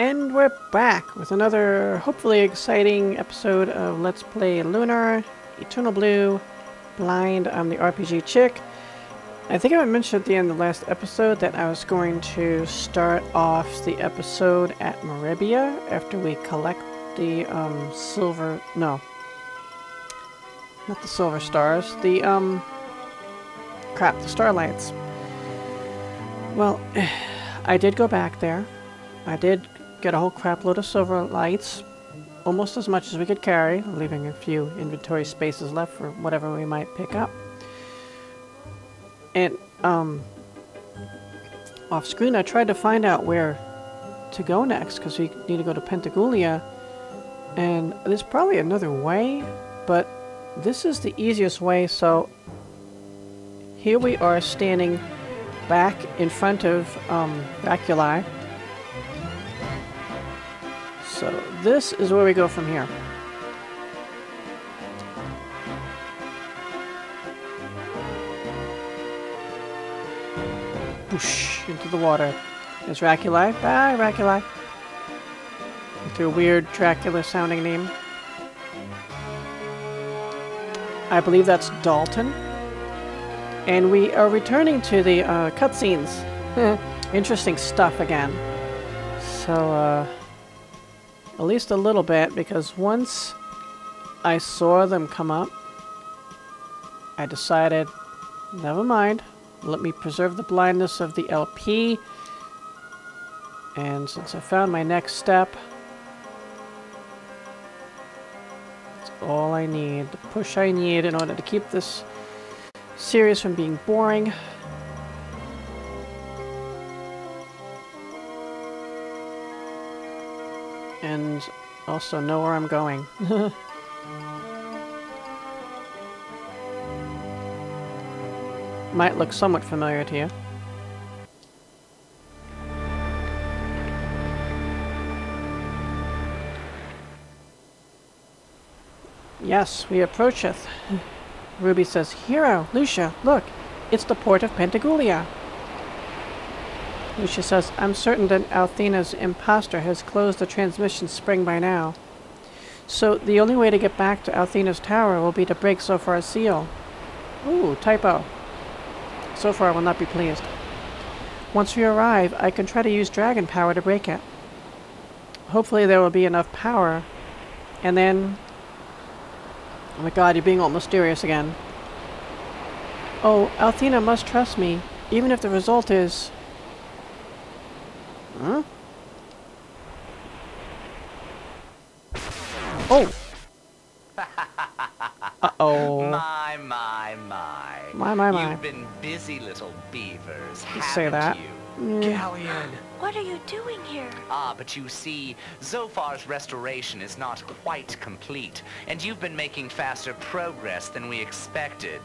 And we're back with another hopefully exciting episode of Let's Play Lunar, Eternal Blue, Blind. I'm the RPG Chick. I think I mentioned at the end of the last episode that I was going to start off the episode at Meribia after we collect the the starlights. Well, I did go back there. I did get a whole crap load of silver lights, almost as much as we could carry, leaving a few inventory spaces left for whatever we might pick up. And off screen I tried to find out where to go next, because we need to go to Pentagulia, and there's probably another way, but this is the easiest way. So here we are standing back in front of Vaculae. So this is where we go from here. Whoosh, into the water. There's Racculai. Bye, Racculai. With your weird Dracula-sounding name. I believe that's Dalton. And we are returning to the cutscenes. Interesting stuff again. So, at least a little bit, because once I saw them come up, I decided, never mind, let me preserve the blindness of the LP, and since I found my next step, that's all I need, the push I need in order to keep this series from being boring. And also know where I'm going. Might look somewhat familiar to you. Yes, we approacheth. Ruby says, "Hero, Lucia, look, it's the port of Pentagulia." Lucia says, "I'm certain that Althena's imposter has closed the transmission spring by now. So the only way to get back to Althena's tower will be to break Zophar's seal." Ooh, typo. Zophar will not be pleased. "Once we arrive, I can try to use dragon power to break it. Hopefully there will be enough power. And then..." Oh my god, you're being all mysterious again. "Oh, Althena must trust me, even if the result is..." Huh? Oh! Uh-oh. My, my, my. My, my, my. "You've been busy, little beavers, haven't you? Ghaleon." "What are you doing here?" "Ah, but you see, Zophar's restoration is not quite complete, and you've been making faster progress than we expected.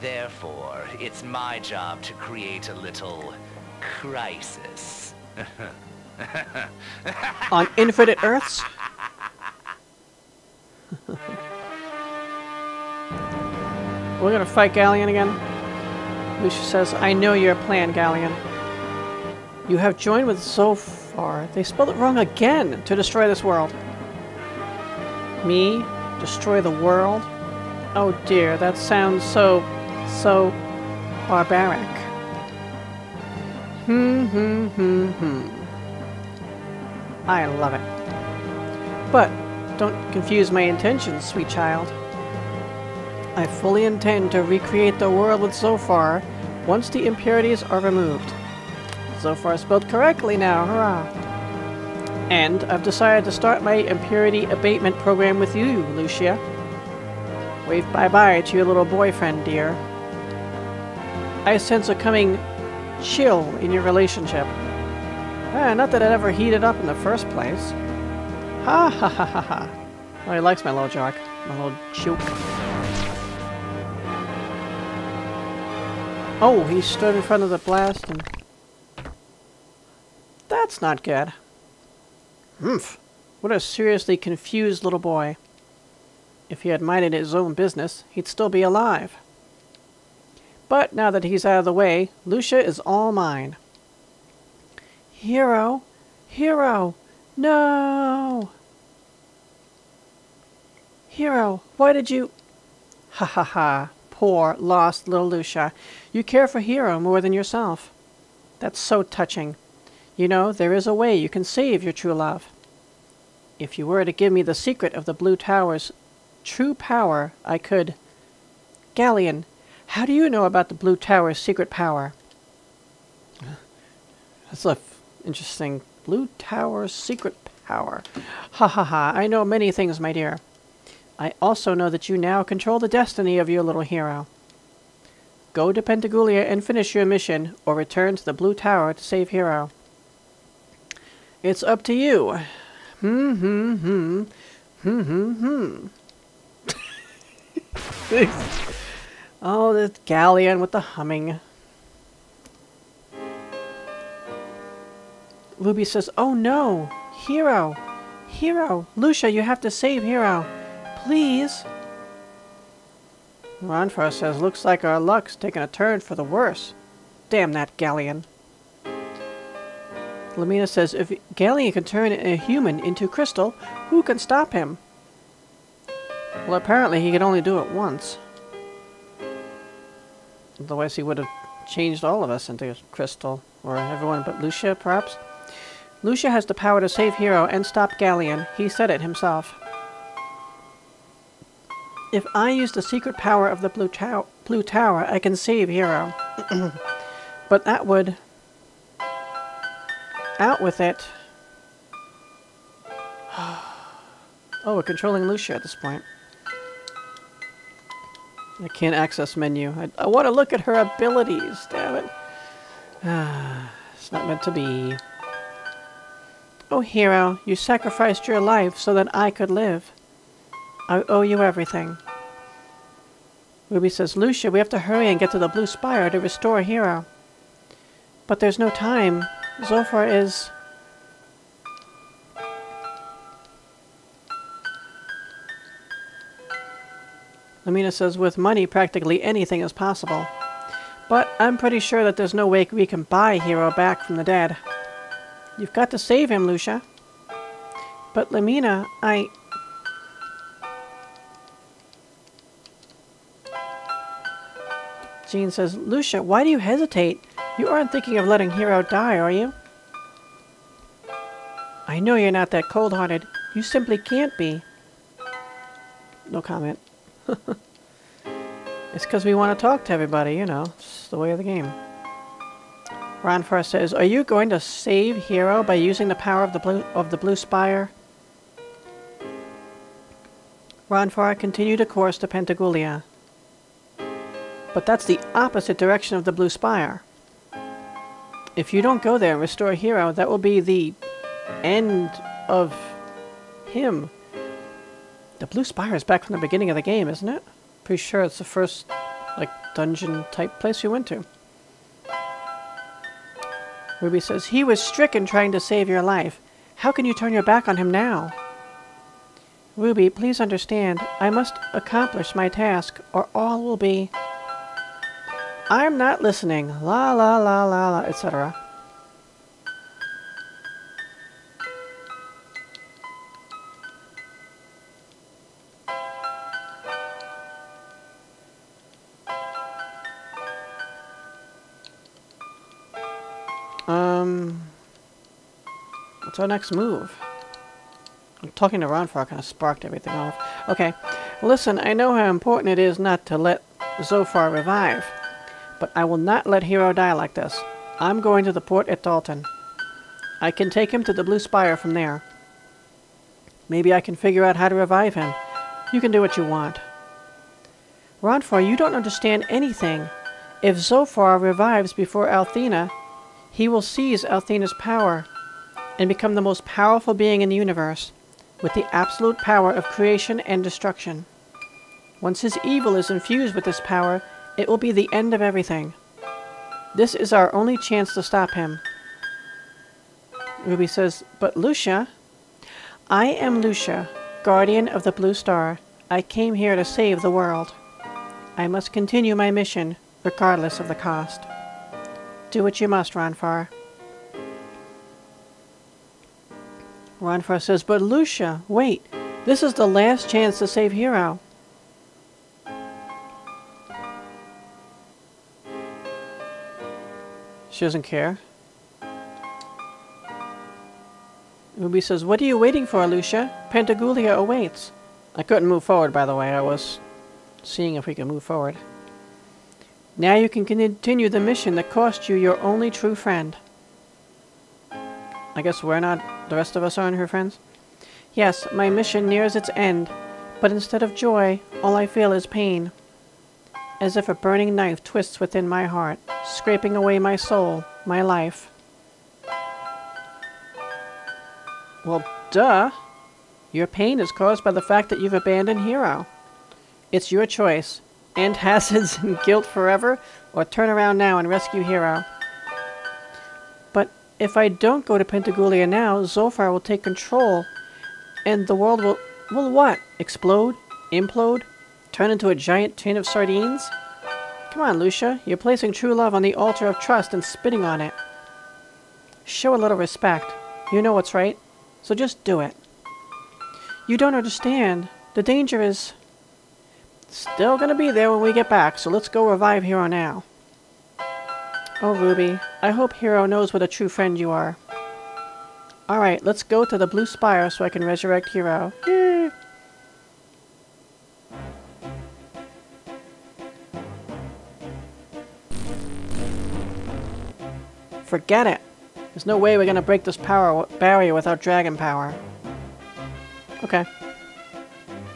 Therefore, it's my job to create a little crisis." On infinite Earths? We're gonna fight Ghaleon again? Lucia says, "I know your plan, Ghaleon. You have joined with Zophar." They spelled it wrong again. "To destroy this world." Me? Destroy the world? Oh dear, that sounds so barbaric. I love it. But don't confuse my intentions, sweet child. I fully intend to recreate the world with Zophar once the impurities are removed. Zophar spelled correctly now, hurrah! And I've decided to start my impurity abatement program with you, Lucia. Wave bye-bye to your little boyfriend, dear. I sense a coming chill in your relationship. Not that it ever heated up in the first place. Ha ha ha ha ha. Oh, he likes my little joke. My little joke. Oh, he stood in front of the blast and... That's not good. Humph. What a seriously confused little boy. If he had minded his own business, he'd still be alive. But now that he's out of the way, Lucia is all mine. "Hero, hero, No! Hero, why did you... Ha ha ha. Poor, lost little Lucia. You care for Hero more than yourself. That's so touching. You know, there is a way you can save your true love. If you were to give me the secret of the Blue Tower's true power, I could... Ghaleon, how do you know about the Blue Tower's secret power? That's an interesting... Blue Tower's secret power. Ha ha ha, I know many things, my dear. I also know that you now control the destiny of your little hero. Go to Pentagulia and finish your mission, or return to the Blue Tower to save Hero. It's up to you. Oh, the Ghaleon with the humming. Luby says, oh no! Hero! Hero! Lucia, you have to save Hero! Please! Ronfro says, looks like our luck's taken a turn for the worse. Damn that Ghaleon. Lamina says, if Ghaleon can turn a human into crystal, who can stop him? Well, apparently he could only do it once. Otherwise he would have changed all of us into crystal. Or everyone but Lucia, perhaps? Lucia has the power to save Hero and stop Ghaleon. He said it himself. If I use the secret power of the Blue Tower, I can save Hero. But that would... Out with it. Oh, we're controlling Lucia at this point. I can't access menu. I want to look at her abilities, damn it. It's not meant to be. Oh, Hero, you sacrificed your life so that I could live. I owe you everything. Ruby says, Lucia, we have to hurry and get to the Blue Spire to restore Hero. But there's no time. Zophar is... Lamina says, with money, practically anything is possible. But I'm pretty sure that there's no way we can buy Hero back from the dead. You've got to save him, Lucia. But Lamina, I... Jean says, Lucia, why do you hesitate? You aren't thinking of letting Hero die, are you? I know you're not that cold-hearted. You simply can't be. No comment. It's because we want to talk to everybody, you know. It's the way of the game. Ronfar says, are you going to save Hero by using the power of the Blue Spire? Ronfar continued a course to Pentagulia. But that's the opposite direction of the Blue Spire. If you don't go there and restore Hero, that will be the end of him. The Blue Spire is back from the beginning of the game, isn't it? Pretty sure it's the first, like, dungeon-type place you went to. Ruby says, he was stricken trying to save your life. How can you turn your back on him now? Ruby, please understand, I must accomplish my task, or all will be... I'm not listening. La la la la la, etc. What's our next move? I'm talking to Ronfar, kind of sparked everything off. Okay, listen, I know how important it is not to let Zophar revive, but I will not let Hero die like this. I'm going to the port at Dalton. I can take him to the Blue Spire from there. Maybe I can figure out how to revive him. You can do what you want. Ronfar, you don't understand anything. If Zophar revives before Althena, he will seize Althena's power and become the most powerful being in the universe, with the absolute power of creation and destruction. Once his evil is infused with this power, it will be the end of everything. This is our only chance to stop him. Ruby says, but Lucia... I am Lucia, guardian of the Blue Star. I came here to save the world. I must continue my mission, regardless of the cost. Do what you must, Ronfar. Ronfar says, but Lucia, wait. This is the last chance to save Hero. She doesn't care. Ruby says, what are you waiting for, Lucia? Pentagulia awaits. I couldn't move forward, by the way. I was seeing if we could move forward. Now you can continue the mission that cost you your only true friend. I guess we're not, the rest of us aren't her friends? Yes, my mission nears its end, but instead of joy, all I feel is pain. As if a burning knife twists within my heart, scraping away my soul, my life. Well, duh! Your pain is caused by the fact that you've abandoned Hero. It's your choice. End hazards and guilt forever, or turn around now and rescue Hero. But if I don't go to Pentagulia now, Zophar will take control, and the world will what? Explode? Implode? Turn into a giant tin of sardines? Come on, Lucia. You're placing true love on the altar of trust and spitting on it. Show a little respect. You know what's right, so just do it. You don't understand. The danger is still gonna be there when we get back, so let's go revive Hero now. Oh, Ruby, I hope Hero knows what a true friend you are. Alright, let's go to the Blue Spire so I can resurrect Hero. Yay! Forget it! There's no way we're gonna break this power barrier without dragon power. Okay.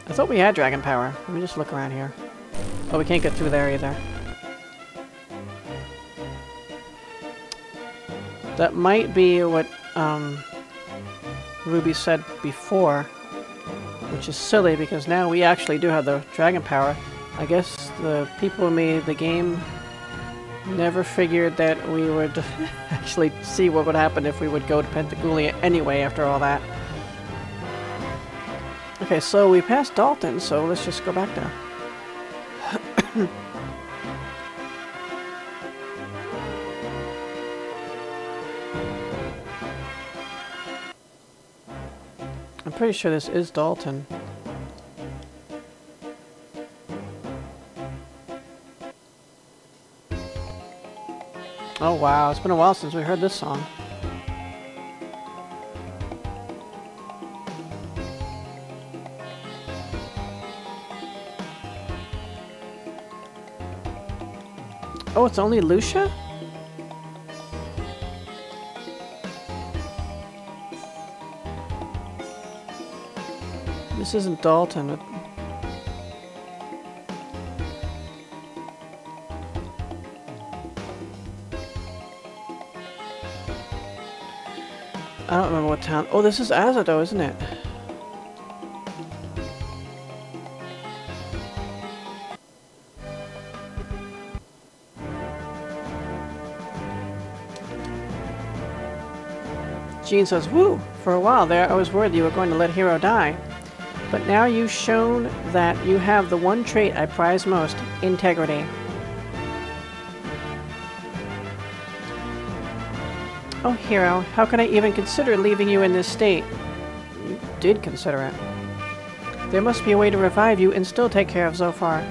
I thought we had dragon power. Let me just look around here. Oh, we can't get through there either. That might be what Ruby said before, which is silly because now we actually do have the dragon power. I guess the people who made the game never figured that we would actually see what would happen if we would go to Pentagulia anyway after all that. Okay, so we passed Dalton, so let's just go back there. I'm pretty sure this is Dalton. Oh wow, it's been a while since we heard this song. Oh, it's only Lucia? This isn't Dalton. I don't remember what town. Oh, this is Azado, isn't it? Jean says, woo! For a while there, I was worried you were going to let Hero die. But now you've shown that you have the one trait I prize most, integrity. Oh, Hero, how could I even consider leaving you in this state? You did consider it. There must be a way to revive you and still take care of Zophar.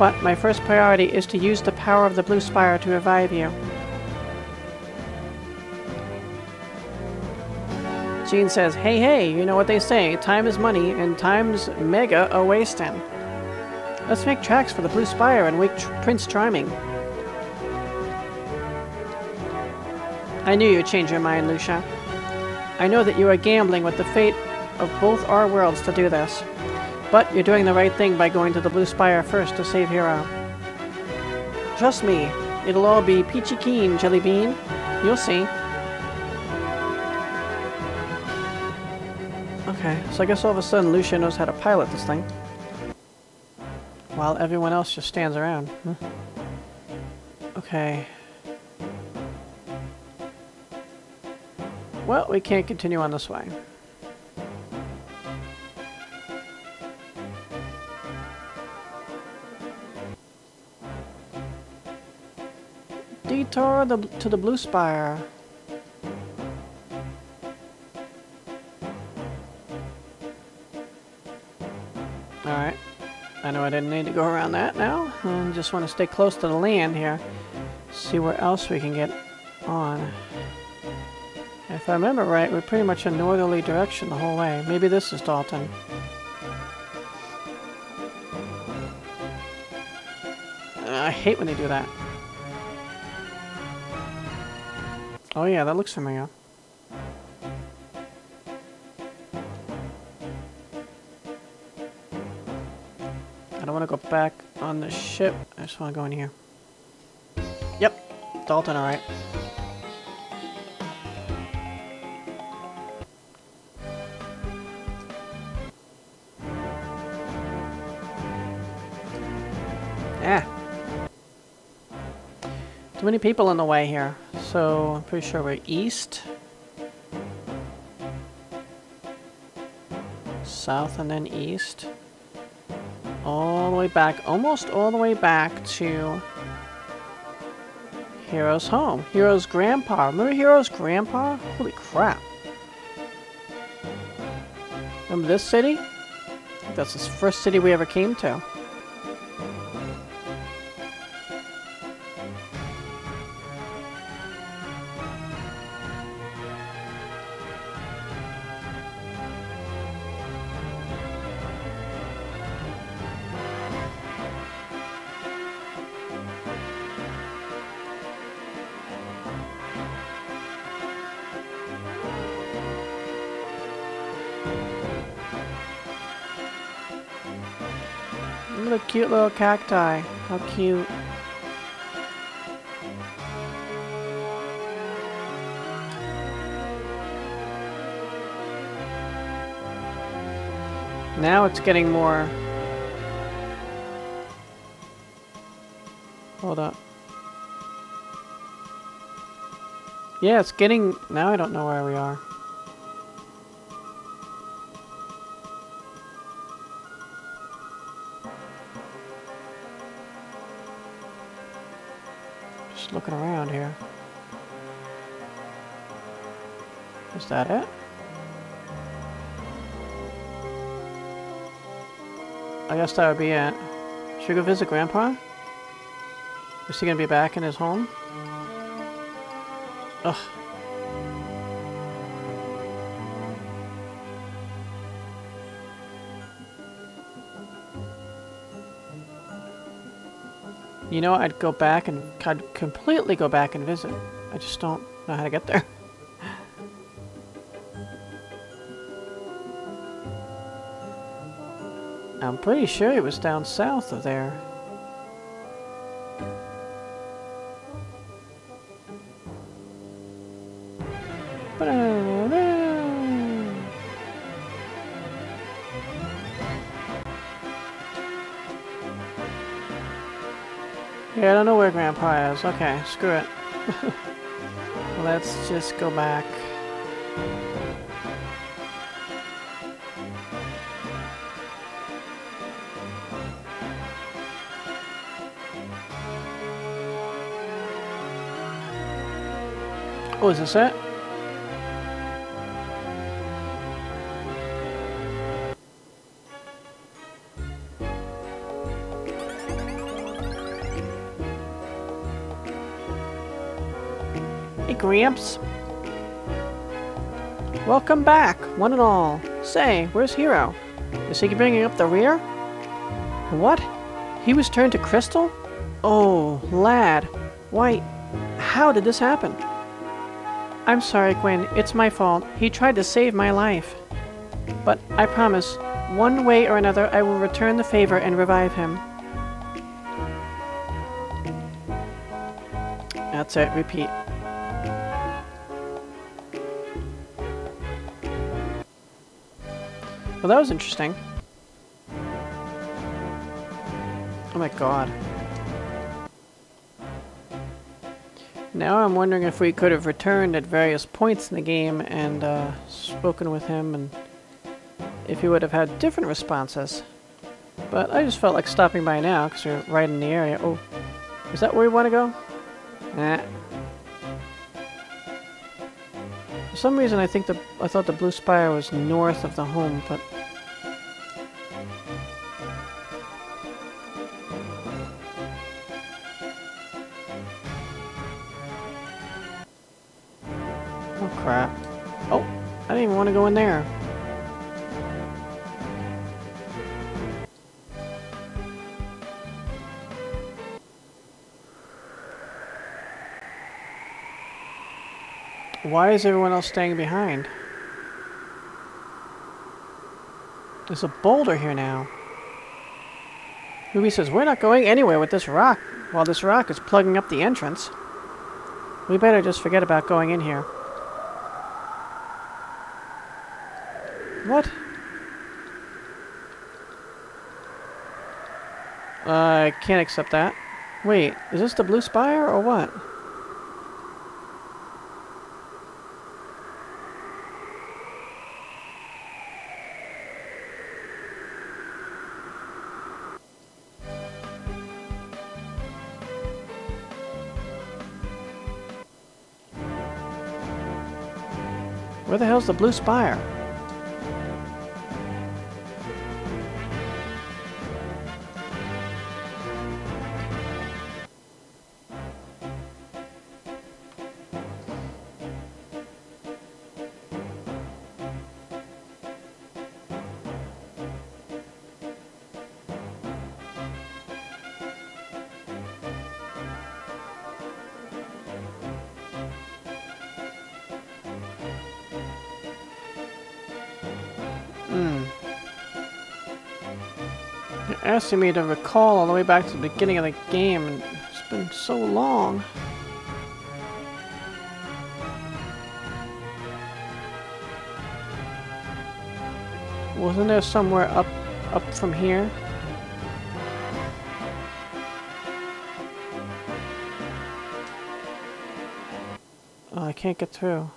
But my first priority is to use the power of the Blue Spire to revive you. Jean says, hey, hey, you know what they say, time is money, and time's mega a-wastin'. Let's make tracks for the Blue Spire and wake Prince Charming. I knew you'd change your mind, Lucia. I know that you are gambling with the fate of both our worlds to do this, but you're doing the right thing by going to the Blue Spire first to save Hero. Trust me, it'll all be peachy keen, Jelly Bean. You'll see. Okay, so I guess all of a sudden Lucia knows how to pilot this thing. While everyone else just stands around. Huh? Okay. Well, we can't continue on this way. Detour to the Blue Spire. Alright. I know I didn't need to go around that now. I just want to stay close to the land here. See where else we can get on. If I remember right, we're pretty much in northerly direction the whole way. Maybe this is Dalton. I hate when they do that. Oh yeah, that looks familiar. I don't want to go back on the ship. I just want to go in here. Yep, Dalton, alright. Ah. Too many people in the way here. So, I'm pretty sure we're east, south, and then east. All the way back, almost all the way back to Hero's home. Hero's grandpa. Remember Hero's grandpa? Holy crap. Remember this city? I think that's the first city we ever came to. Look at the cute little cacti. How cute. Now it's getting more. Hold up. Yeah, it's getting. Now I don't know where we are. Looking around here. Is that it? I guess that would be it. Should we go visit Grandpa? Is he gonna be back in his home? Ugh. You know, I'd go back and I'd completely go back and visit. I just don't know how to get there. I'm pretty sure it was down south of there. Yeah, I don't know where Grandpa is. Okay, screw it. Let's just go back. Oh, is this it? Gramps. Welcome back, one and all. Say, where's Hero? Is he bringing up the rear? What? He was turned to crystal? Oh, lad. Why, how did this happen? I'm sorry, Gwyn. It's my fault. He tried to save my life. But I promise, one way or another, I will return the favor and revive him. That's it. Repeat. Well, that was interesting. Oh my god. Now I'm wondering if we could have returned at various points in the game and spoken with him and if he would have had different responses. But I just felt like stopping by now because we're right in the area. Oh, is that where we want to go? Nah. For some reason I thought the Blue Spire was north of the home, but Oh, crap. Oh, I didn't even want to go in there. Why is everyone else staying behind? There's a boulder here now. Ruby says, we're not going anywhere with this rock while this rock is plugging up the entrance. We better just forget about going in here. What? I can't accept that. Wait, is this the Blue Spire or what? Where the hell's the Blue Spire? Asking me to recall all the way back to the beginning of the game, and it's been so long. Wasn't there somewhere up from here? Oh, I can't get through.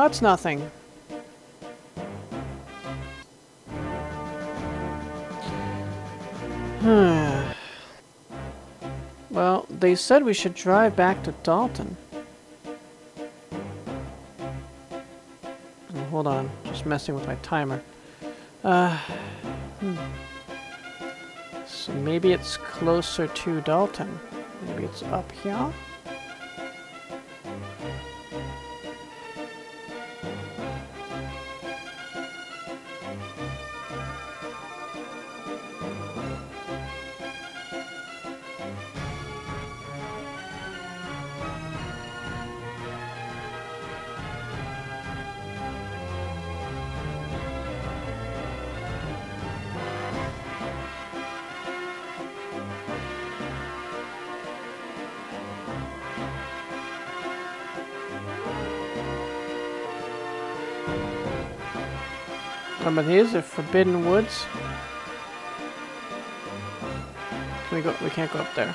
Oh, it's nothing. Well, they said we should drive back to Dalton. Oh, hold on, just messing with my timer. So maybe it's closer to Dalton. Maybe it's up here? But here's the Forbidden Woods. Can we go? We can't go up there.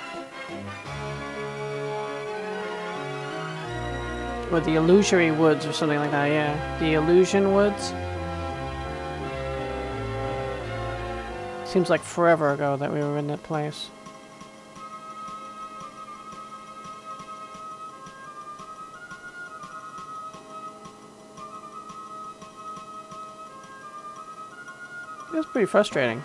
Or the Illusory Woods or something like that, yeah. The Illusion Woods. Seems like forever ago that we were in that place. It's pretty frustrating.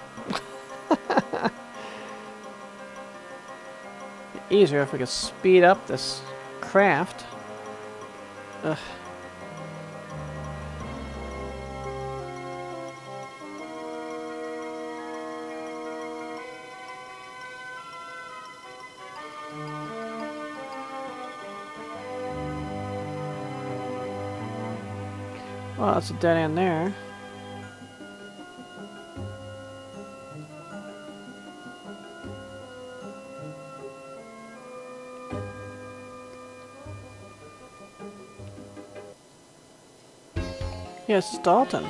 Easier if we could speed up this craft. Ugh. Well, that's a dead end there. Yes, it's Dalton.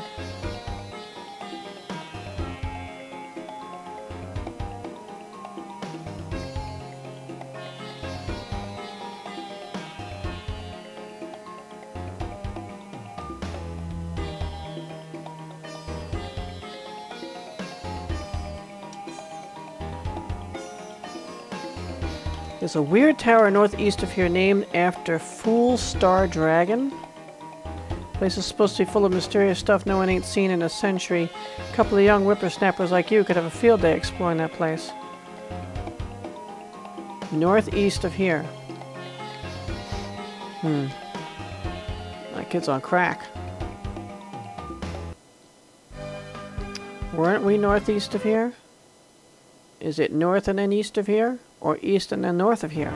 There's a weird tower northeast of here named after Fool Star Dragon. Place is supposed to be full of mysterious stuff no one ain't seen in a century. A couple of young whippersnappers like you could have a field day exploring that place. Northeast of here. My kid's on crack. Weren't we northeast of here? Is it north and then east of here? Or east and then north of here?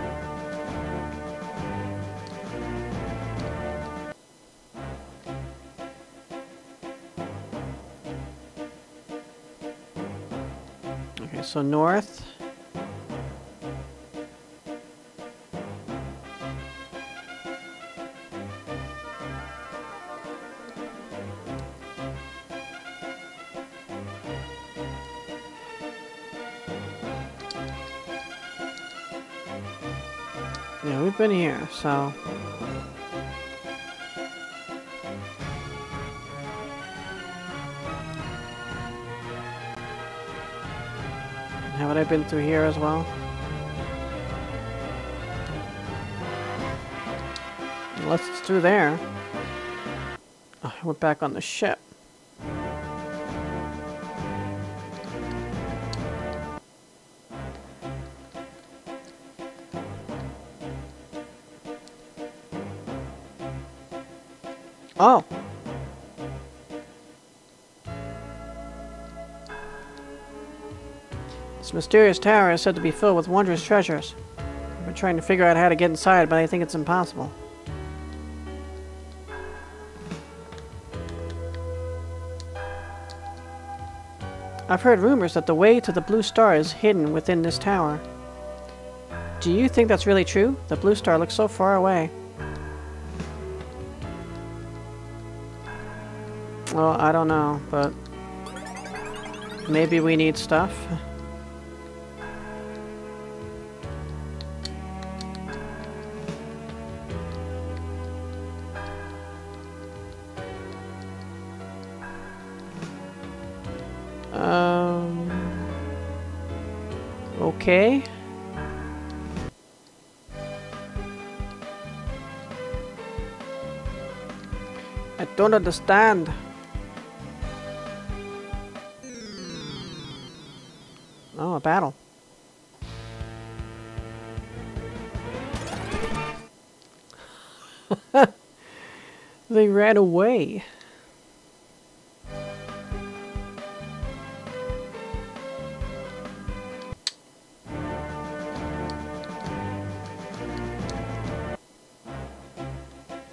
Okay, so north. Been here, so haven't I been through here as well? Unless it's through there. Oh, we're back on the ship. Oh! This mysterious tower is said to be filled with wondrous treasures. I've been trying to figure out how to get inside, but I think it's impossible. I've heard rumors that the way to the Blue Star is hidden within this tower. Do you think that's really true? The Blue Star looks so far away. Well, I don't know, but maybe we need stuff. Okay. I don't understand. Oh, a battle. They ran away.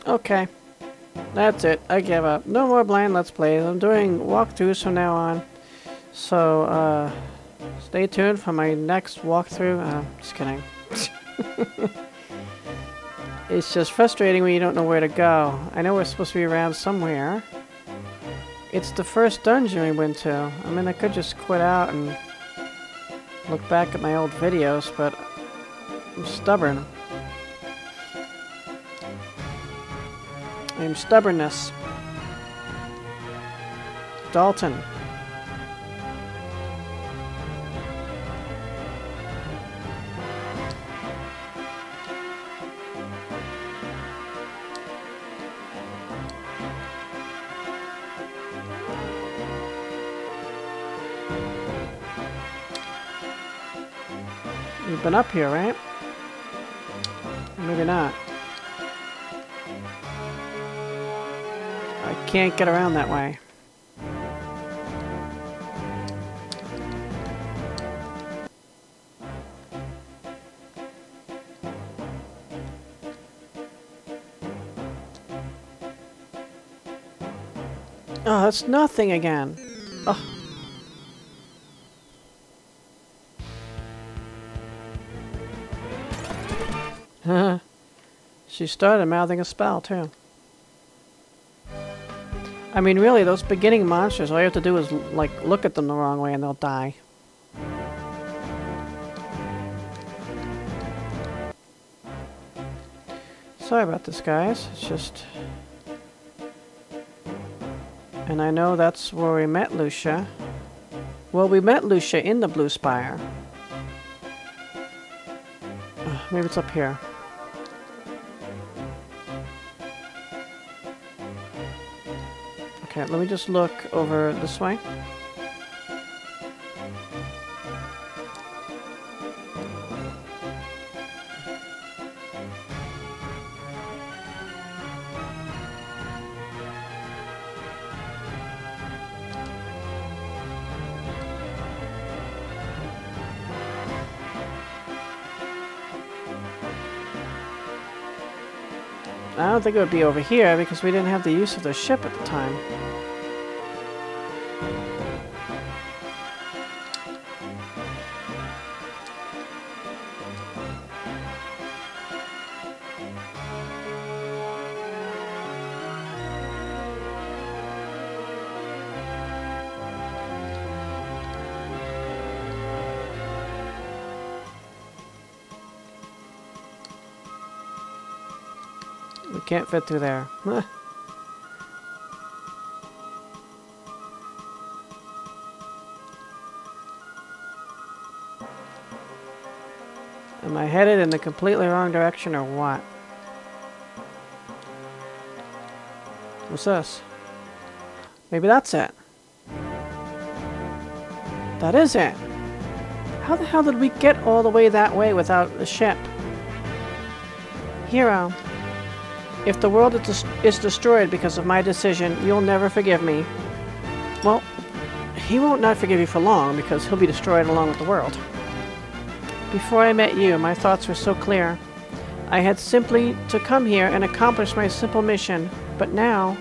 Okay. That's it. I give up. No more blind Let's Plays. I'm doing walkthroughs from now on. So, stay tuned for my next walkthrough. Just kidding. It's just frustrating when you don't know where to go. I know we're supposed to be around somewhere. It's the first dungeon we went to. I mean, I could just quit out and look back at my old videos, but I'm stubborn. I am stubbornness. Dalton. We've been up here, right? Maybe not. I can't get around that way. Oh, that's nothing again. Oh. She started mouthing a spell, too. I mean, really, those beginning monsters, all you have to do is, like, look at them the wrong way and they'll die. Sorry about this, guys. It's just... And I know that's where we met Lucia. Well, we met Lucia in the Blue Spire. Maybe it's up here. Okay, let me just look over this way. I don't think it would be over here because we didn't have the use of the ship at the time. Can't fit through there. Am I headed in the completely wrong direction or what? What's this? Maybe that's it. That is it. How the hell did we get all the way that way without the ship? Hero. If the world is destroyed because of my decision, you'll never forgive me. Well, he won't not forgive you for long, because he'll be destroyed along with the world. Before I met you, my thoughts were so clear. I had simply to come here and accomplish my simple mission. But now...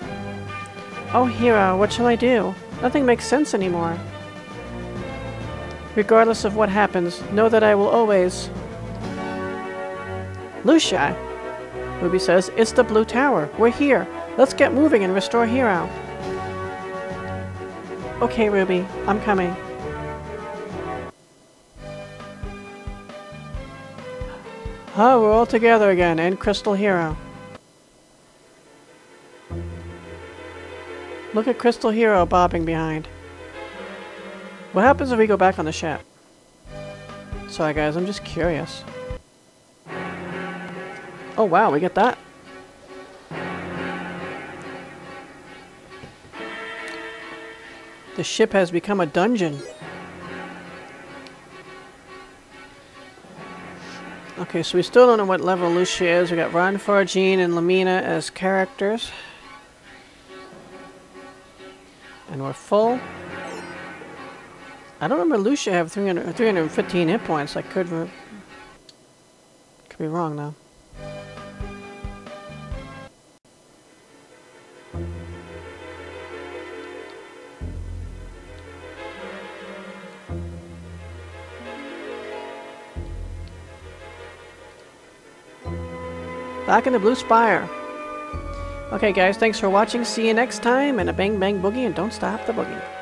Oh, Hero, what shall I do? Nothing makes sense anymore. Regardless of what happens, know that I will always... Lucia! Ruby says, it's the Blue Tower. We're here. Let's get moving and restore Hero. Okay, Ruby. I'm coming. Oh, we're all together again, and Crystal Hero. Look at Crystal Hero bobbing behind. What happens if we go back on the ship? Sorry guys, I'm just curious. Oh wow, we get that. The ship has become a dungeon. Okay, so we still don't know what level Lucia is. We got Ron Farjean and Lamina as characters. And we're full. I don't remember Lucia have 315 hit points. I could be wrong though. Back in the Blue Spire. Okay guys, thanks for watching. See you next time. And a bang bang boogie, and don't stop the boogie.